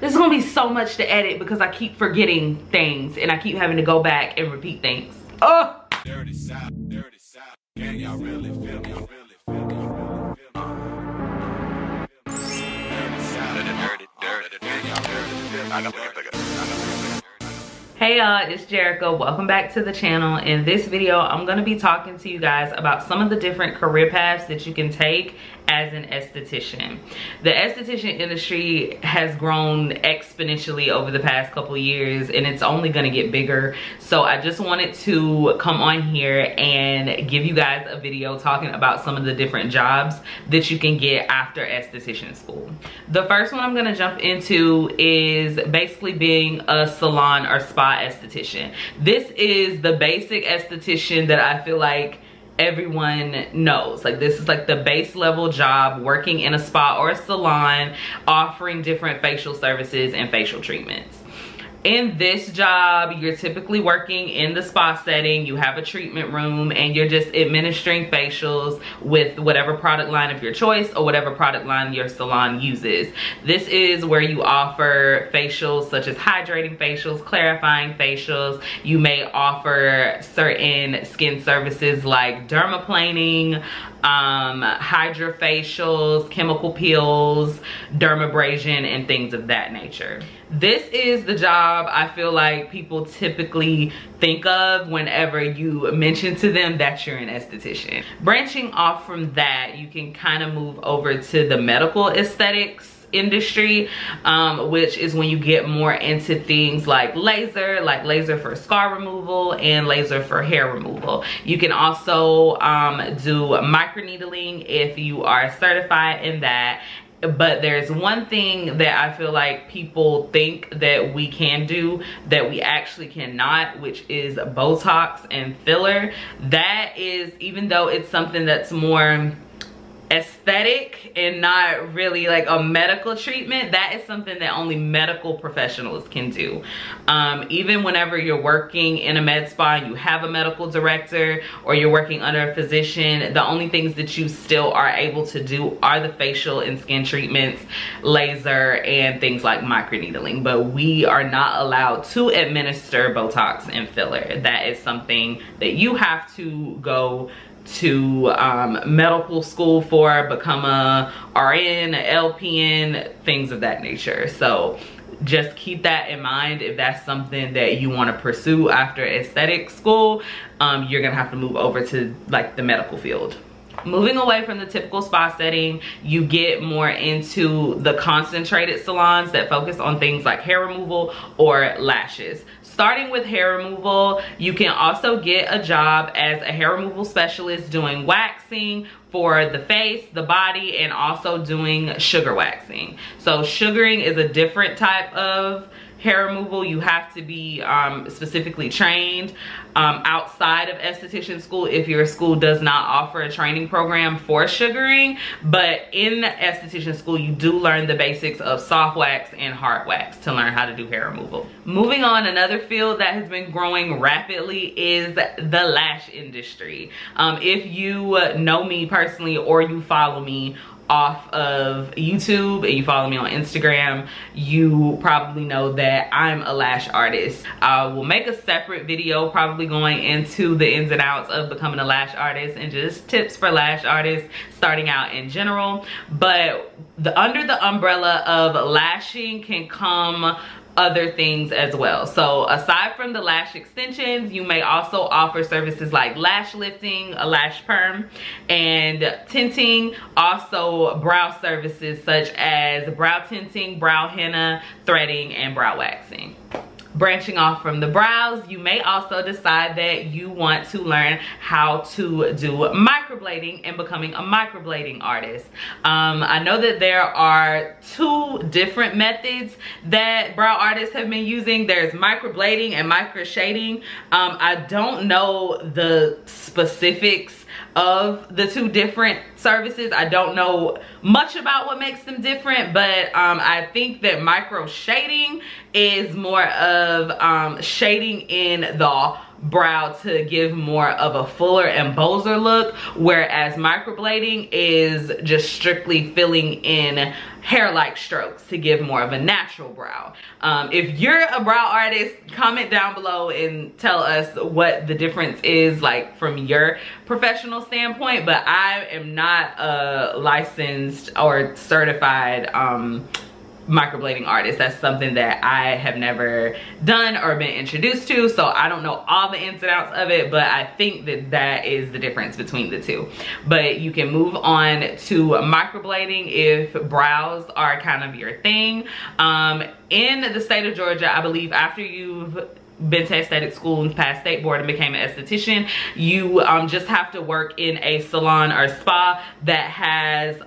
There's gonna be so much to edit because I keep forgetting things and I keep having to go back and repeat things. Oh! Dirty South, Dirty South. Can y'all really feel me? Hey y'all, it's Jerrika. Welcome back to the channel. In this video, I'm gonna be talking to you guys about some of the different career paths that you can take as an esthetician. The esthetician industry has grown exponentially over the past couple years and it's only gonna get bigger. So I just wanted to come on here and give you guys a video talking about some of the different jobs that you can get after esthetician school. The first one I'm gonna jump into is basically being a salon or spa esthetician. This is the basic esthetician that I feel like everyone knows. Like, this is like the base level job, working in a spa or a salon, offering different facial services and facial treatments. In this job, you're typically working in the spa setting. You have a treatment room and you're just administering facials with whatever product line of your choice or whatever product line your salon uses. This is where you offer facials such as hydrating facials, clarifying facials. You may offer certain skin services like dermaplaning, hydrofacials, chemical peels, dermabrasion, and things of that nature. This is the job I feel like people typically think of whenever you mention to them that you're an esthetician. Branching off from that, you can kind of move over to the medical aesthetics industry, which is when you get more into things like laser for scar removal and laser for hair removal. You can also do microneedling if you are certified in that. But there's one thing that I feel like people think that we can do that we actually cannot, which is Botox and filler. That is, even though it's something that's more aesthetic and not really like a medical treatment, that is something that only medical professionals can do. Even whenever you're working in a med spa and you have a medical director or you're working under a physician, the only things that you still are able to do are the facial and skin treatments, laser, and things like microneedling. But we are not allowed to administer Botox and filler. That is something that you have to go to medical school for, become a RN, a LPN, things of that nature. So just keep that in mind if that's something that you want to pursue after aesthetic school. You're gonna have to move over to like the medical field. Moving away from the typical spa setting, you get more into the concentrated salons that focus on things like hair removal or lashes. Starting with hair removal, you can also get a job as a hair removal specialist doing waxing for the face, the body, and also doing sugar waxing. So sugaring is a different type of hair removal. You have to be specifically trained outside of esthetician school if your school does not offer a training program for sugaring. But in esthetician school, you do learn the basics of soft wax and hard wax to learn how to do hair removal. Moving on, another field that has been growing rapidly is the lash industry. If you know me personally or you follow me off of YouTube and you follow me on Instagram, you probably know that I'm a lash artist. I will make a separate video probably going into the ins and outs of becoming a lash artist and just tips for lash artists starting out in general. But under the umbrella of lashing can come other things as well. So aside from the lash extensions, you may also offer services like lash lifting, a lash perm, and tinting. Also brow services such as brow tinting, brow henna, threading, and brow waxing. Branching off from the brows, you may also decide that you want to learn how to do microblading and becoming a microblading artist. I know that there are two different methods that brow artists have been using. There's microblading and microshading. I don't know the specifics of the two different services. I don't know much about what makes them different, but I think that micro shading is more of shading in the brow to give more of a fuller and bolder look, whereas microblading is just strictly filling in hair-like strokes to give more of a natural brow. If you're a brow artist, comment down below and tell us what the difference is, like, from your professional standpoint. But I am not a licensed or certified microblading artist. That's something that I have never done or been introduced to, so I don't know all the ins and outs of it, but I think that that is the difference between the two. But you can move on to microblading if brows are kind of your thing. In the state of Georgia, I believe after you've been to aesthetic school and passed state board and became an esthetician, you just have to work in a salon or spa that has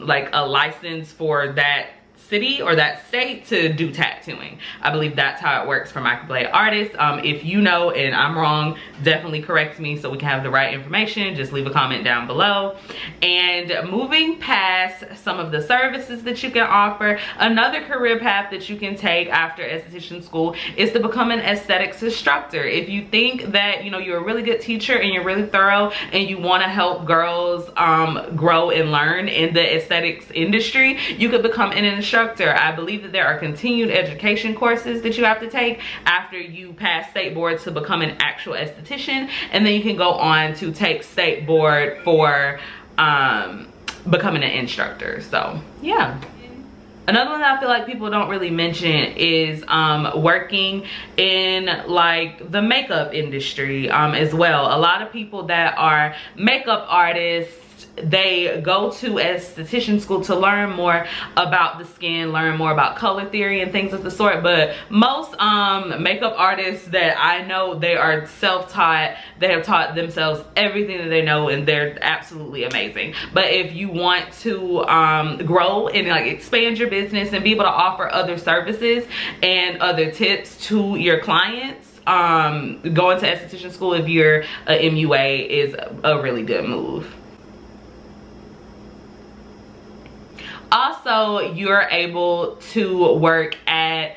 like a license for that city or that state to do tattooing. I believe that's how it works for microblade artists. If you know and I'm wrong, definitely correct me so we can have the right information. Just leave a comment down below. And moving past some of the services that you can offer, another career path that you can take after esthetician school is to become an aesthetics instructor. If you think that, you know, you're a really good teacher and you're really thorough and you want to help girls grow and learn in the aesthetics industry, you could become an instructor. I believe that there are continued education courses that you have to take after you pass state board to become an actual esthetician, and then you can go on to take state board for becoming an instructor. So yeah. Another one that I feel like people don't really mention is working in like the makeup industry as well. A lot of people that are makeup artists, they go to esthetician school to learn more about the skin, learn more about color theory and things of the sort. But most makeup artists that I know, they are self-taught. They have taught themselves everything that they know, and they're absolutely amazing. But if you want to grow and like expand your business and be able to offer other services and other tips to your clients, going to esthetician school if you're a MUA is a really good move. Also, you're able to work at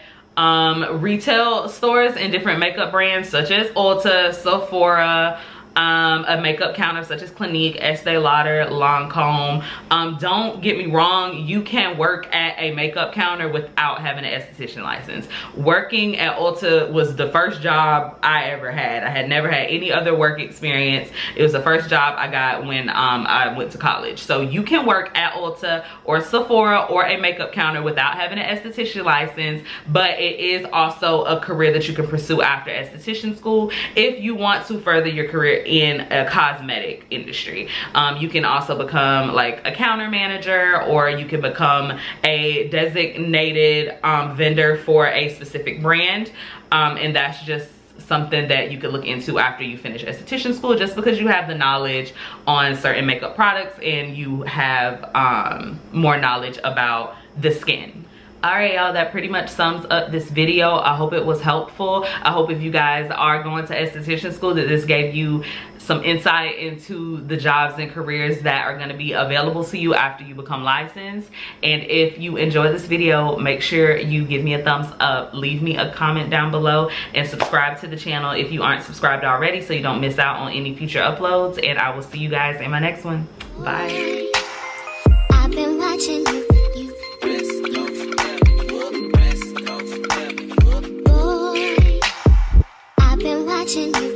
retail stores and different makeup brands such as Ulta, Sephora, a makeup counter such as Clinique, Estee Lauder, Lancome. Don't get me wrong, you can work at a makeup counter without having an esthetician license. Working at Ulta was the first job I ever had. I had never had any other work experience. It was the first job I got when I went to college. So you can work at Ulta or Sephora or a makeup counter without having an esthetician license, but it is also a career that you can pursue after esthetician school if you want to further your career in a cosmetic industry. You can also become like a counter manager, or you can become a designated vendor for a specific brand, and that's just something that you could look into after you finish esthetician school, just because you have the knowledge on certain makeup products and you have more knowledge about the skin. All right, y'all, that pretty much sums up this video. I hope it was helpful. I hope if you guys are going to esthetician school that this gave you some insight into the jobs and careers that are going to be available to you after you become licensed. And if you enjoyed this video, make sure you give me a thumbs up, leave me a comment down below, and subscribe to the channel if you aren't subscribed already so you don't miss out on any future uploads. And I will see you guys in my next one. Bye. I've been watching you. Watching you.